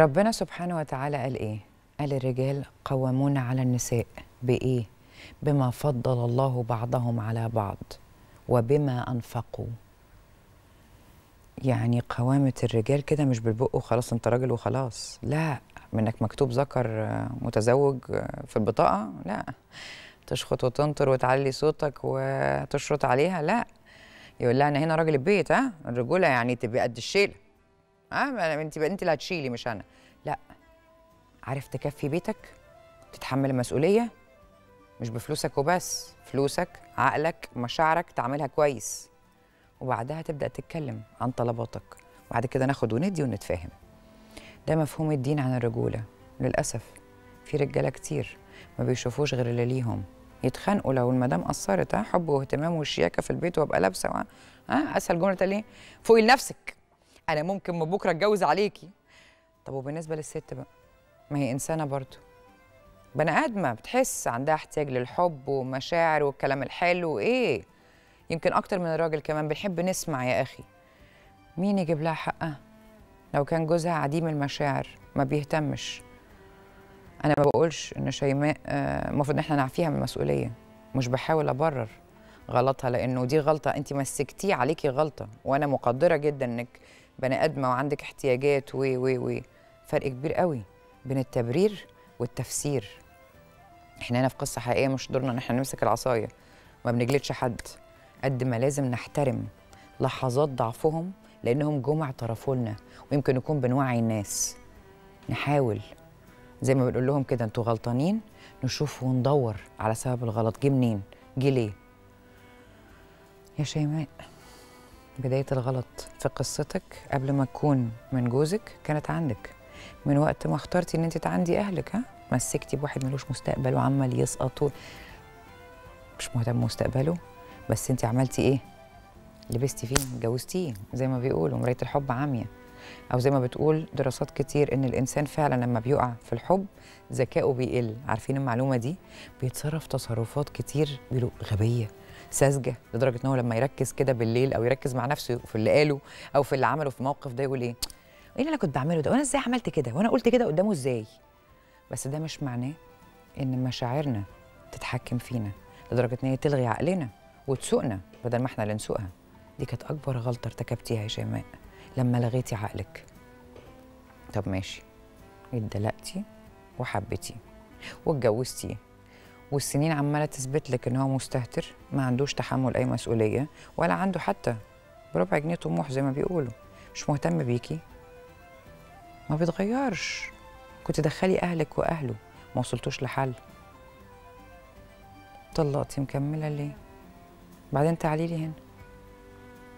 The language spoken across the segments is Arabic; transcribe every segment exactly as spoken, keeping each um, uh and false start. ربنا سبحانه وتعالى قال إيه؟ قال الرجال قوامون على النساء بإيه؟ بما فضل الله بعضهم على بعض وبما أنفقوا. يعني قوامة الرجال كده مش بالبق وخلاص أنت راجل وخلاص، لا، منك مكتوب ذكر متزوج في البطاقة، لا، تشخط وتنطر وتعلي صوتك وتشرط عليها، لا، يقول لها أنا هنا راجل البيت، ها، الرجولة يعني تبقى قد الشيلة، ها، أنت أنت اللي هتشيلي مش أنا، لا، عارف تكفي بيتك، تتحمل المسؤولية، مش بفلوسك وبس، فلوسك، عقلك، مشاعرك تعملها كويس، وبعدها تبدأ تتكلم عن طلباتك، وبعد كده ناخد وندي ونتفاهم. ده مفهوم الدين عن الرجولة. للأسف في رجالة كتير ما بيشوفوش غير اللي ليهم، يتخانقوا لو المدام قصرت، ها، حب واهتمام والشياكة في البيت وابقى لابسة، ها، أسهل جملة تقول إيه؟ فوقي لنفسك، أنا ممكن من بكرة أتجوز عليكي. طب وبالنسبة للست بقى؟ ما هي إنسانة برضه، بني آدمة، بتحس، عندها احتياج للحب ومشاعر والكلام الحلو، إيه؟ يمكن أكتر من الراجل كمان بنحب نسمع يا أخي. مين يجيب لها حقها؟ لو كان جوزها عديم المشاعر ما بيهتمش. أنا ما بقولش إن شيماء المفروض إن إحنا نعفيها من المسؤولية، مش بحاول أبرر غلطها، لأنه دي غلطة أنت مسكتيه، عليكي غلطة، وأنا مقدرة جدا إنك بني آدمة وعندك احتياجات، و و و فرق كبير قوي بين التبرير والتفسير. إحنا هنا في قصة حقيقية، مش دورنا إن إحنا نمسك العصاية، ما بنجلدش حد، قد ما لازم نحترم لحظات ضعفهم لأنهم جم اعترفوا لنا، ويمكن نكون بنوعي الناس، نحاول زي ما بنقول لهم كده انتوا غلطانين، نشوف وندور على سبب الغلط، جه منين؟ جه ليه؟ يا شيماء بداية الغلط في قصتك قبل ما تكون من جوزك كانت عندك، من وقت ما اخترتي ان انت تعندي اهلك، ها؟ مسكتي بواحد ملوش مستقبل وعمال يسقط، مش مهتم مستقبله، بس انت عملتي ايه؟ لبستي فيه، اتجوزتيه، زي ما بيقولوا مراية الحب عامية، أو زي ما بتقول دراسات كتير إن الإنسان فعلا لما بيقع في الحب ذكائه بيقل، عارفين المعلومة دي؟ بيتصرف تصرفات كتير بيقولوا غبية، ساذجة، لدرجة إن هو لما يركز كده بالليل أو يركز مع نفسه في اللي قاله أو في اللي عمله في موقف ده، يقول إيه؟ إيه اللي أنا كنت بعمله ده؟ وأنا إزاي عملت كده؟ وأنا قلت كده قدامه إزاي؟ بس ده مش معناه إن مشاعرنا تتحكم فينا، لدرجة إن هي تلغي عقلنا وتسوقنا بدل ما إحنا اللي نسوقها. دي كانت أكبر غلطة ارتكبتيها يا شيماء، لما لغيتي عقلك. طب ماشي، اتدلقتي وحبتي واتجوزتي، والسنين عماله تثبت لك ان هو مستهتر، ما عندوش تحمل اي مسؤوليه، ولا عنده حتى بربع جنيه طموح زي ما بيقولوا، مش مهتم بيكي، ما بيتغيرش، كنت دخلي اهلك واهله، ما وصلتوش لحل، طلقتي، مكمله ليه؟ بعدين تعالي لي هنا،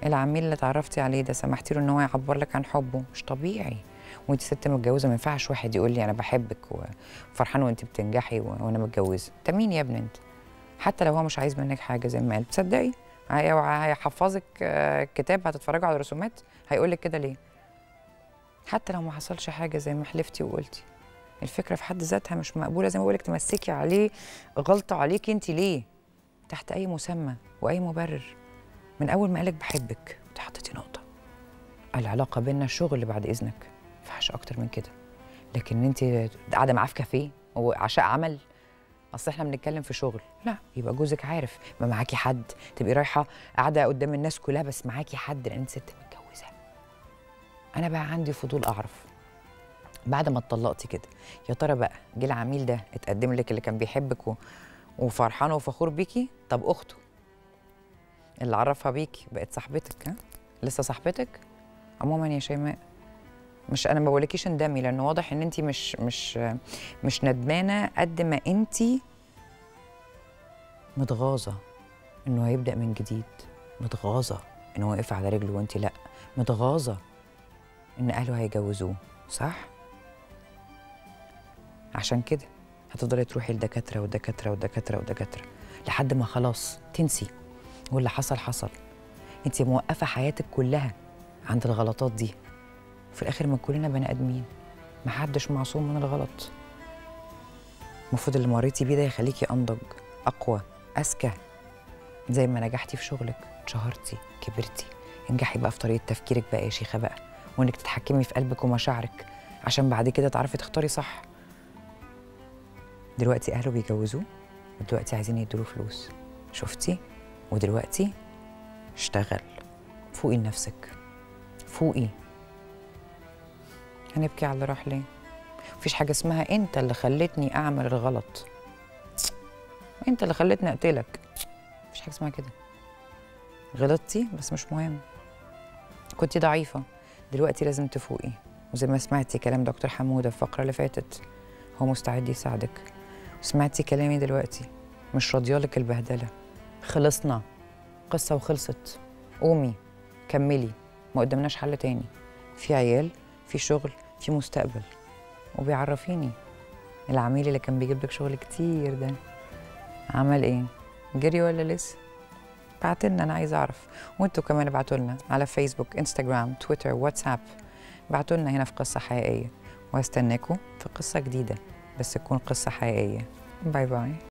العميل اللي اتعرفتي عليه ده سمحتي له ان هو يعبر لك عن حبه؟ مش طبيعي، وانت ست متجوزه ما ينفعش واحد يقول لي انا بحبك وفرحان وانت بتنجحي وانا متجوزه، انت مين يا ابني انت؟ حتى لو هو مش عايز منك حاجه زي ما قال، تصدقي هيحفظك كتاب هتتفرجوا على الرسومات، هيقول لك كده ليه؟ حتى لو ما حصلش حاجه زي ما حلفتي وقلتي، الفكره في حد ذاتها مش مقبوله، زي ما بقول لك تمسكي عليه غلطه عليكي انت ليه؟ تحت اي مسمى واي مبرر. من أول ما قالك بحبك أنت حطيتي نقطة. العلاقة بينا شغل بعد إذنك، ما ينفعش أكتر من كده. لكن أنت قاعدة معاه في كافيه وعشاء عمل، أصل إحنا بنتكلم في شغل، لا، يبقى جوزك عارف، يبقى معاكي حد، تبقي رايحة قاعدة قدام الناس كلها بس معاكي حد، لأن أنت ست متجوزة. أنا بقى عندي فضول أعرف، بعد ما اتطلقتي كده، يا ترى بقى جه العميل ده اتقدم لك اللي كان بيحبك و... وفرحان وفخور بيكي؟ طب أخته اللي عرفها بيكي بقت صاحبتك، ها؟ لسه صاحبتك؟ عموما يا شيماء، مش انا ما بقولكيش اندمي، لانه واضح ان انت مش مش مش ندمانه قد ما انت متغاظه انه هيبدا من جديد، متغاظه انه واقف على رجله وانت لا، متغاظه ان اهله هيجوزوه، صح؟ عشان كده هتفضلي تروحي لدكاتره ودكاتره ودكاتره ودكاتره لحد ما خلاص تنسي، واللي حصل حصل. انت موقفه حياتك كلها عند الغلطات دي. في الاخر ما كلنا بني ادمين، محدش معصوم من الغلط. المفروض اللي مريتي بيه ده يخليكي انضج، اقوى، اذكى. زي ما نجحتي في شغلك، اتشهرتي، كبرتي، انجحي بقى في طريقه تفكيرك بقى يا شيخه بقى، وانك تتحكمي في قلبك ومشاعرك، عشان بعد كده تعرفي تختاري صح. دلوقتي اهله بيجوزوه ودلوقتي عايزين يديله فلوس، شفتي؟ ودلوقتي اشتغل، فوقي لنفسك، فوقي. هنبكي على اللي راح ليه؟ مفيش حاجه اسمها انت اللي خلتني اعمل الغلط، انت اللي خلتني اقتلك، مفيش حاجه اسمها كده. غلطتي بس مش مهم، كنتي ضعيفه، دلوقتي لازم تفوقي. وزي ما سمعتي كلام دكتور حمودة في الفقره اللي فاتت، هو مستعد يساعدك، وسمعتي كلامي دلوقتي، مش راضيالك البهدله، خلصنا قصه وخلصت، قومي كملي، ما قدامناش حل تاني، في عيال، في شغل، في مستقبل. وبيعرفيني العميل اللي كان بيجيب لك شغل كتير ده عمل ايه؟ جري ولا لسه؟ بعتلنا، انا عايزه اعرف، وانتوا كمان ابعتولنا على فيسبوك، انستجرام، تويتر، واتساب، ابعتولنا هنا في قصه حقيقيه، وهستناكم في قصه جديده بس تكون قصه حقيقيه. باي باي.